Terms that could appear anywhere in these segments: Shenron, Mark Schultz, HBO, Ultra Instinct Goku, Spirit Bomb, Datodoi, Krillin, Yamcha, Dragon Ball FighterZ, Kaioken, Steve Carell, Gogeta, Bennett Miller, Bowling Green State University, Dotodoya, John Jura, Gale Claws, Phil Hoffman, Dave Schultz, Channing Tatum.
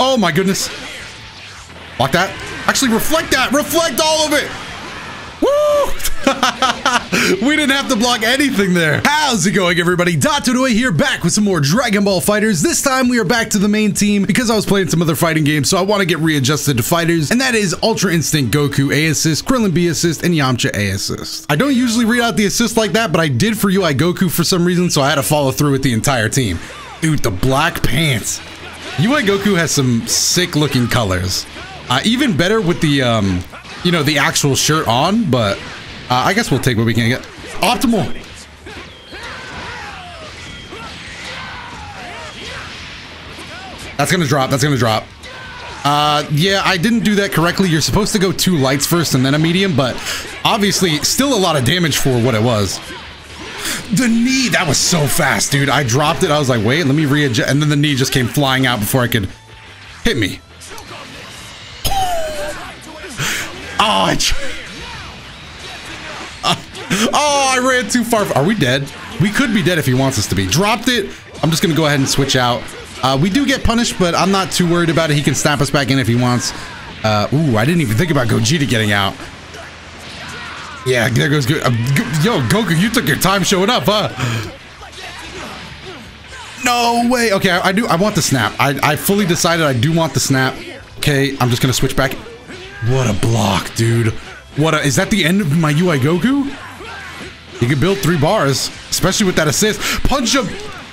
Oh my goodness. Block that. Actually, reflect that. Reflect all of it. Woo! We didn't have to block anything there. How's it going, everybody? Datodoi here, back with some more Dragon Ball FighterZ. This time we are back to the main team because I was playing some other fighting games, so I want to get readjusted to fighters, and that is Ultra Instinct Goku A assist, Krillin B assist, and Yamcha A assist. I don't usually read out the assist like that, but I did for UI Goku for some reason, so I had to follow through with the entire team. Dude, the black pants. UI Goku has some sick looking colors. Even better with the you know, the actual shirt on, but I guess we'll take what we can get. Optimal. That's gonna drop. That's gonna drop. Yeah, I didn't do that correctly. You're supposed to go two lights first and then a medium, but obviously still a lot of damage for what it was. The knee, that was so fast, dude. I dropped it. I was like, wait, let me readjust, and then the knee just came flying out before I could hit me. Oh, I ran too far. Are we dead? We could be dead if he wants us to be. Dropped it. I'm just going to go ahead and switch out. We do get punished, but I'm not too worried about it. He can snap us back in if he wants. Ooh, I didn't even think about Gogeta getting out. Yeah, there goes good. Yo, Goku, you took your time showing up, huh? No way. Okay, I do. I want the snap. I fully decided I do want the snap. Okay, I'm just going to switch back. What a block, dude. What a, is that the end of my UI Goku? You can build 3 bars, especially with that assist. Punch him.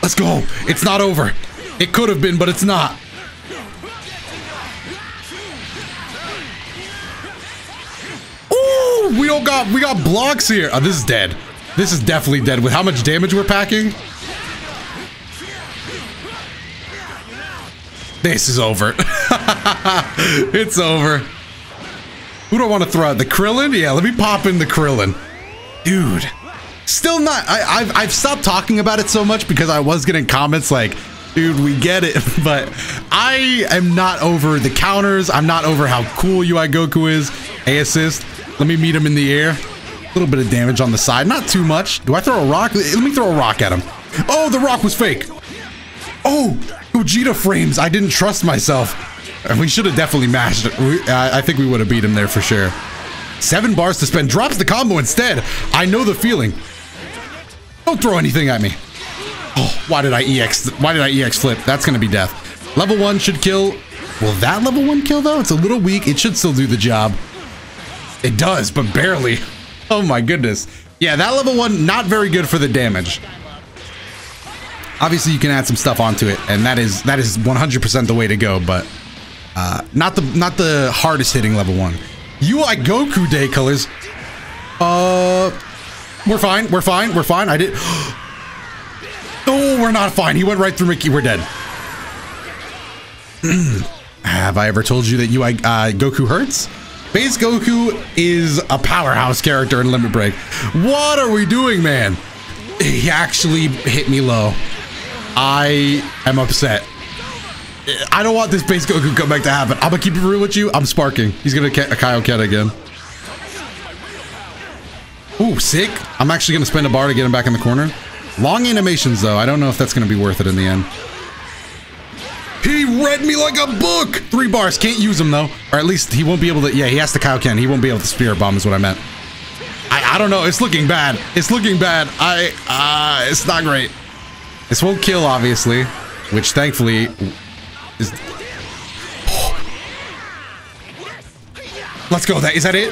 Let's go. It's not over. It could have been, but it's not. Ooh, we got blocks here. Oh, this is dead. This is definitely dead with how much damage we're packing. This is over. It's over. Who do I want to throw out? The Krillin? Yeah, let me pop in the Krillin. Dude. Still not... I've stopped talking about it so much because I was getting comments like, dude, we get it. But I am not over the counters. I'm not over how cool UI Goku is. A assist. Let me meet him in the air. A little bit of damage on the side. Not too much. Do I throw a rock? Let me throw a rock at him. Oh, the rock was fake. Oh, Gogeta frames. I didn't trust myself. We should have definitely mashed it. I think we would have beat him there for sure. 7 bars to spend. Drops the combo instead. I know the feeling. Don't throw anything at me. Oh, why did I EX? Why did I EX flip? That's going to be death. Level 1 should kill. Will that level 1 kill, though? It's a little weak. It should still do the job. It does, but barely. Oh, my goodness. Yeah, that level 1, not very good for the damage. Obviously, you can add some stuff onto it, and that is 100% the way to go, but... not the hardest hitting level 1. UI Goku Day colors. We're fine. We're fine. We're fine. I did. Oh, we're not fine. He went right through Mickey. We're dead. Have I ever told you that UI Goku hurts? Base Goku is a powerhouse character in Limit Break. What are we doing, man? He actually hit me low. I am upset. I don't want this base Goku come back to happen. I'm gonna keep it real with you. I'm sparking. He's gonna Kaioken again. Ooh, sick. I'm actually gonna spend a bar to get him back in the corner. Long animations though. I don't know if that's gonna be worth it in the end. He read me like a book. 3 bars. Can't use him though. Or at least he won't be able to. Yeah, he has to Kaioken. He won't be able to Spirit Bomb is what I meant. I don't know. It's looking bad. It's looking bad. It's not great. This won't kill obviously, which thankfully. Let's go. Is that it?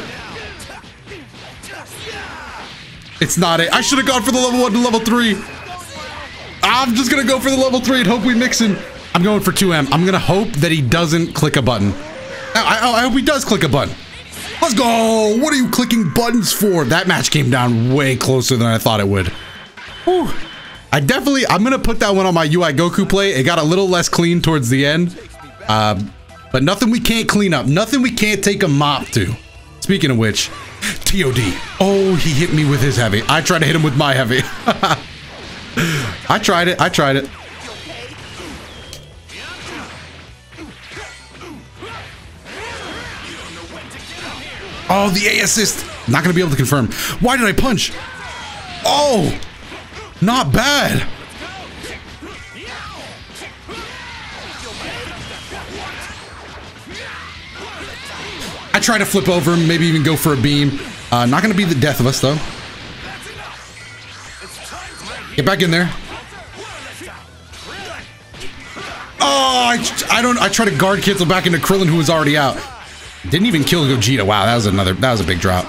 It's not it. I should have gone for the level 1 to level 3. I'm just gonna go for the level 3 and hope we mix him. I'm going for 2M. I'm gonna hope that he doesn't click a button. I hope he does click a button. Let's go. What are you clicking buttons for? That match came down way closer than I thought it would. Whew. I'm gonna put that one on my UI Goku play. It got a little less clean towards the end, but nothing we can't clean up. Nothing we can't take a mop to. Speaking of which, TOD. Oh, he hit me with his heavy. I tried to hit him with my heavy. I tried it. Oh, the A assist. Not gonna be able to confirm. Why did I punch? Oh. Not bad. try to flip over him, maybe even go for a beam. Not going to be the death of us, though. Get back in there. Oh, I try to guard cancel back into Krillin, who was already out. Didn't even kill Gogeta. Wow, that was a big drop.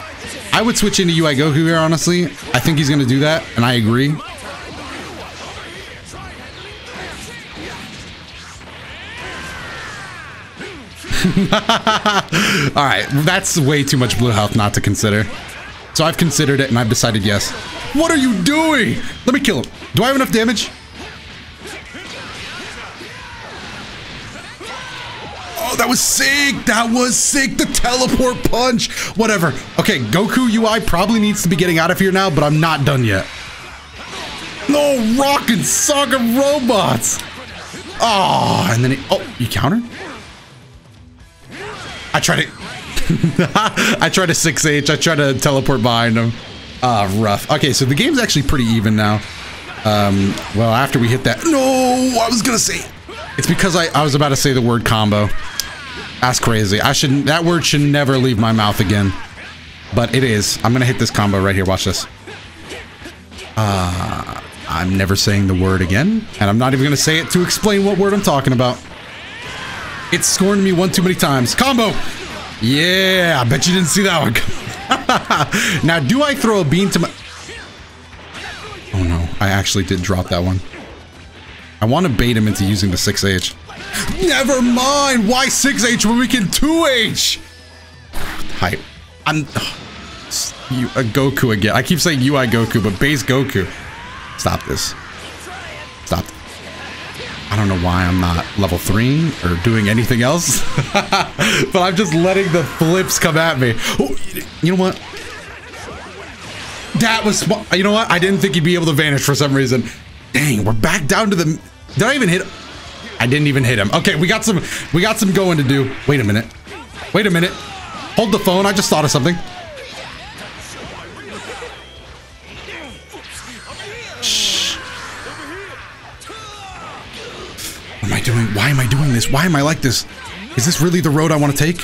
I would switch into UI Goku here, honestly. I think he's going to do that, and I agree. All right, that's way too much blue health not to consider. So I've considered it, and I've decided yes. What are you doing? Let me kill him. Do I have enough damage? Oh, that was sick. That was sick. The teleport punch. Whatever. Okay, Goku UI probably needs to be getting out of here now, but I'm not done yet. No, rockin' saga robots. Oh, and then he... Oh, you counter? I try to, I try to 6H, I try to teleport behind him. Ah, rough. Okay, so the game's actually pretty even now. Well, after we hit that, no, I was gonna say, it's because I was about to say the word combo. That's crazy. That word should never leave my mouth again. But it is. I'm gonna hit this combo right here, watch this. I'm never saying the word again, and I'm not even gonna say it to explain what word I'm talking about. It's scorned me one too many times. Combo! Yeah, I bet you didn't see that one. Now, do I throw a beam to my... Oh, no. I actually did drop that one. I want to bait him into using the 6H. Never mind! Why 6H when we can 2H? Hype. I'm... Goku again. I keep saying UI Goku, but base Goku. Stop this. Stop this. I don't know why I'm not level 3 or doing anything else, but I'm just letting the flips come at me. Oh, you know what? That was, you know what? I didn't think he'd be able to vanish for some reason. Dang, we're back down to the, did I even hit him? I didn't even hit him. Okay, we got some going to do. Wait a minute. Wait a minute. Hold the phone. I just thought of something. What am I doing? Why am I doing this? Why am I like this? Is this really the road I want to take?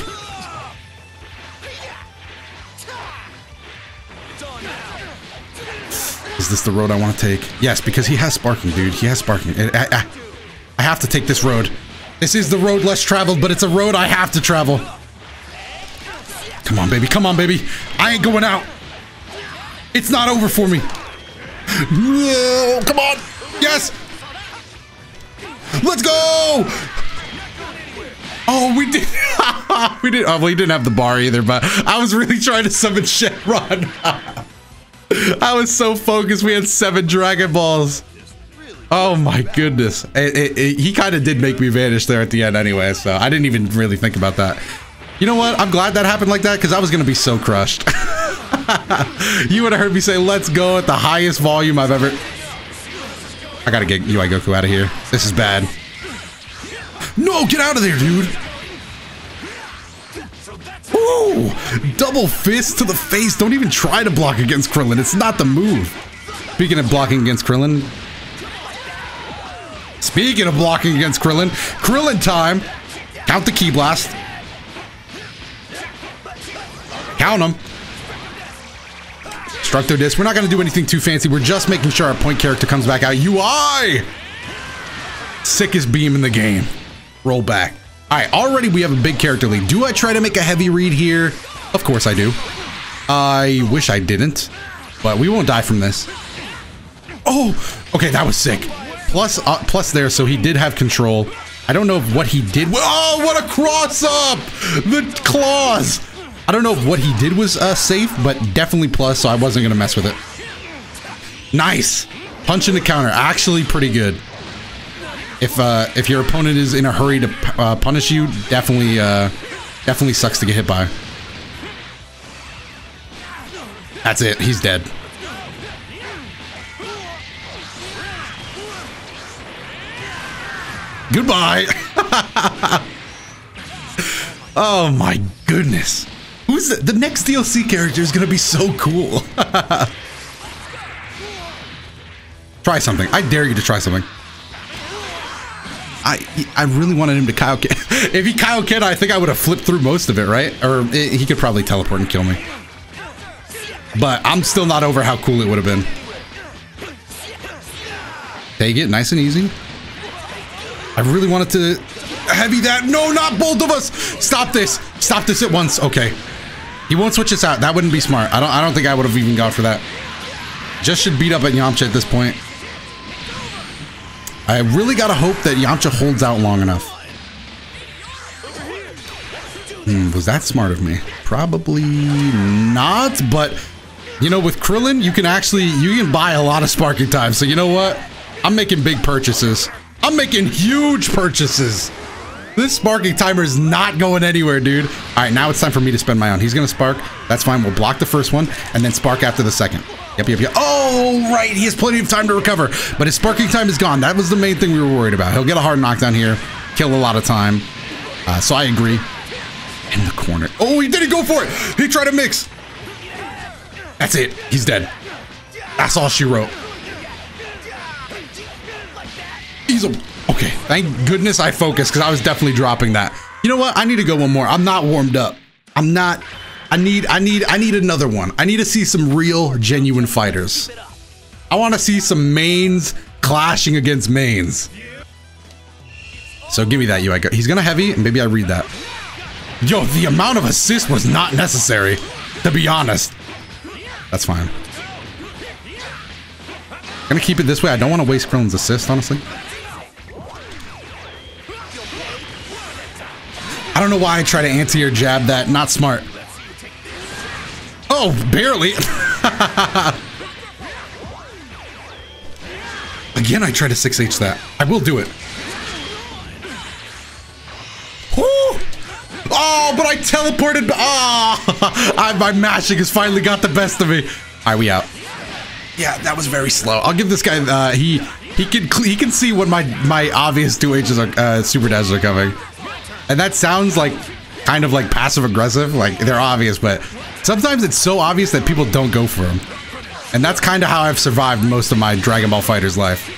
Is this the road I want to take? Yes, because he has sparking, dude. He has sparking. I have to take this road. This is the road less traveled, but it's a road I have to travel. Come on, baby. Come on, baby. I ain't going out. It's not over for me. No, come on. Yes. Let's go! Oh, we did. We did. Oh, well, he didn't have the bar either, but I was really trying to summon Shenron. I was so focused. We had 7 Dragon Balls. Oh my goodness! He kind of did make me vanish there at the end, anyway. So I didn't even really think about that. You know what? I'm glad that happened like that because I was gonna be so crushed. You would have heard me say "Let's go" at the highest volume I've ever. I gotta get UI Goku out of here. This is bad. No, get out of there, dude! Ooh! Double fist to the face. Don't even try to block against Krillin. It's not the move. Speaking of blocking against Krillin, Krillin time! Count the Ki Blast. Count him. Destructo Disc. We're not going to do anything too fancy. We're just making sure our point character comes back out. UI! Sickest beam in the game. Roll back. All right, already we have a big character lead. Do I try to make a heavy read here? Of course I do. I wish I didn't, but we won't die from this. Oh, okay, that was sick. Plus there, so he did have control. I don't know if what he did. Oh, what a cross up! The claws! I don't know if what he did was safe, but definitely plus, so I wasn't going to mess with it. Nice! Punch in the counter. Actually pretty good. If your opponent is in a hurry to punish you, definitely sucks to get hit by. That's it. He's dead. Goodbye! Oh my goodness. Who's the next DLC character is gonna be so cool. Try something. I dare you to try something. I really wanted him to Kaioken. If he Kaioken, I think I would have flipped through most of it, right? Or he could probably teleport and kill me. But I'm still not over how cool it would have been. Take it, nice and easy. I really wanted to heavy that. No, not both of us. Stop this. Stop this at once. Okay. He won't switch us out. That wouldn't be smart. I don't think I would have even gone for that. Just should beat up at Yamcha at this point. I really gotta hope that Yamcha holds out long enough. Was that smart of me? Probably not, but you know, with Krillin, you can buy a lot of sparking time. So you know what? I'm making big purchases. I'm making huge purchases. This sparking timer is not going anywhere, dude. All right, now it's time for me to spend my own. He's gonna spark. That's fine. We'll block the first one and then spark after the second. Yep, yep, yep. Oh, right. He has plenty of time to recover, but his sparking time is gone. That was the main thing we were worried about. He'll get a hard knockdown here, kill a lot of time. So I agree. In the corner. Oh, he didn't go for it. He tried to mix. That's it. He's dead. That's all she wrote. He's a... Okay, thank goodness I focused because I was definitely dropping that. You know what? I need to go one more. I'm not warmed up. I'm not. I need another one. I need to see some real, genuine fighters. I want to see some mains clashing against mains. So give me that, you. He's gonna heavy, and maybe I read that. Yo, the amount of assist was not necessary, to be honest. That's fine. I'm gonna keep it this way. I don't want to waste Krillin's assist, honestly. I don't know why I try to anti-air jab that. Not smart. Oh, barely. Again, I try to 6H that. I will do it. Woo! Oh, but I teleported. Oh, my mashing has finally got the best of me. All right, we out. Yeah, that was very slow. I'll give this guy. He can see when my obvious 2Hs are super dashes are coming. And that sounds like kind of like passive aggressive, like they're obvious, but sometimes it's so obvious that people don't go for them. And that's kind of how I've survived most of my Dragon Ball FighterZ life.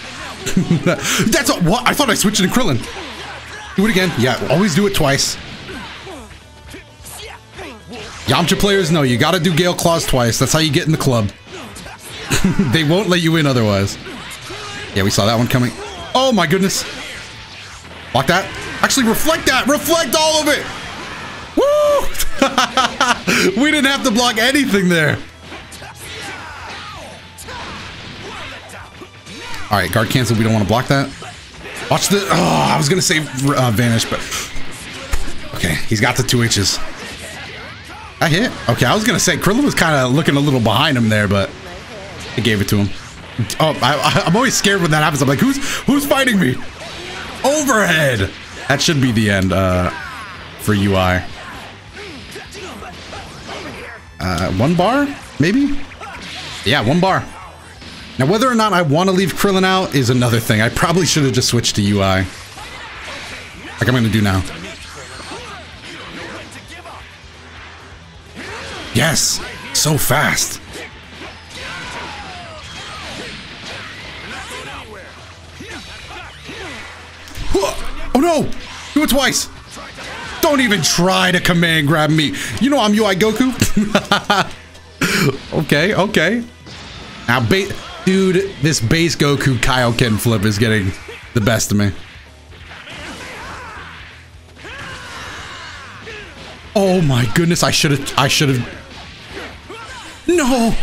That's a, what? I thought I switched it to Krillin. Do it again. Yeah, always do it twice. Yamcha players know you gotta do Gale Claws twice. That's how you get in the club. They won't let you in otherwise. Yeah, we saw that one coming. Oh my goodness. Block that. Actually, reflect that. Reflect all of it. Woo! We didn't have to block anything there. All right, guard cancel. We don't want to block that. Watch the... Oh, I was going to say vanish, but... Okay, he's got the 2Hs. That hit. Okay, I was going to say, Krillin was kind of looking a little behind him there, but I gave it to him. Oh, I'm always scared when that happens. I'm like, who's fighting me? Overhead. That should be the end for UI. One bar, maybe? Yeah, one bar. Now, whether or not I want to leave Krillin out is another thing. I probably should have just switched to UI. Like I'm going to do now. Yes, so fast. Oh no! Do it twice! Don't even try to command grab me. You know I'm UI Goku. Okay, okay. Now, dude, this base Goku Kaioken flip is getting the best of me. Oh my goodness! I should have. No!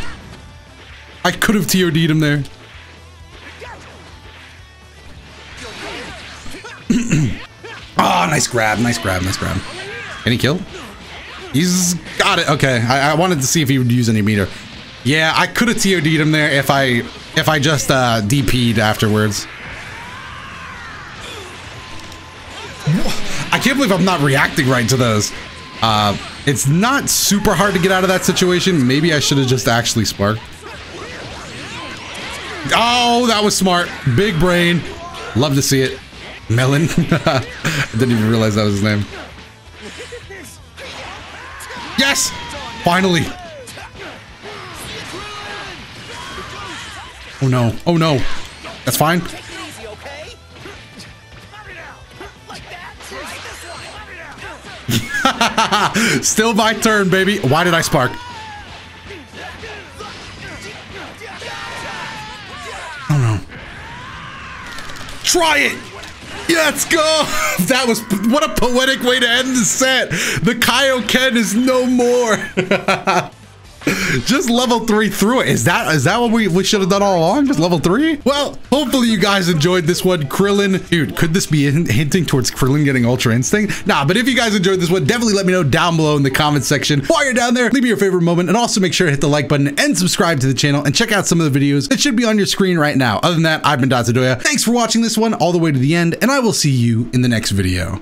I could have TOD'd him there. Oh, nice grab, nice grab, nice grab. Any kill? He's got it. Okay, I wanted to see if he would use any meter. Yeah, I could have TOD'd him there if I just DP'd afterwards. I can't believe I'm not reacting right to those. It's not super hard to get out of that situation. Maybe I should have just actually sparked. Oh, that was smart. Big brain. Love to see it. Melon? I didn't even realize that was his name. Yes! Finally! Oh no. Oh no. That's fine. Still my turn, baby. Why did I spark? Oh no. Try it! Let's go! That was, what a poetic way to end the set. The Kaioken is no more. Just level 3 through it. Is that what we should have done all along? Just level 3? Well, hopefully you guys enjoyed this one. Krillin, dude, could this be hinting towards Krillin getting Ultra Instinct? Nah, but if you guys enjoyed this one, definitely let me know down below in the comment section. While you're down there, leave me your favorite moment, and also make sure to hit the like button and subscribe to the channel, and check out some of the videos that should be on your screen right now. Other than that, I've been Dot Zedoya. Thanks for watching this one all the way to the end, and I will see you in the next video.